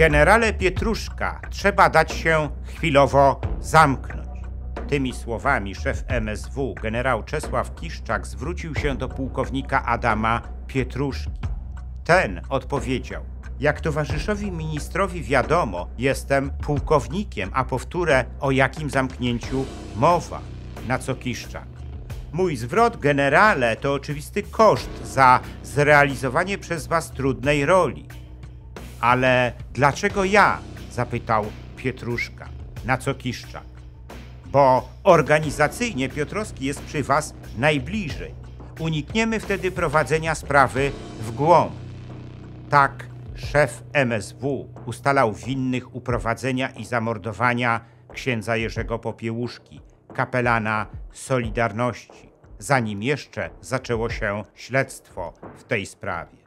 Generale Pietruszka, trzeba dać się chwilowo zamknąć. Tymi słowami szef MSW, generał Czesław Kiszczak, zwrócił się do pułkownika Adama Pietruszki. Ten odpowiedział: jak towarzyszowi ministrowi wiadomo, jestem pułkownikiem, a powtórę, o jakim zamknięciu mowa. Na co Kiszczak: mój zwrot, generale, to oczywisty koszt za zrealizowanie przez was trudnej roli. Ale dlaczego ja? Zapytał Pietruszka. Na co Kiszczak: bo organizacyjnie Piotrowski jest przy was najbliżej. Unikniemy wtedy prowadzenia sprawy w głąb. Tak szef MSW ustalał winnych uprowadzenia i zamordowania księdza Jerzego Popiełuszki, kapelana Solidarności, zanim jeszcze zaczęło się śledztwo w tej sprawie.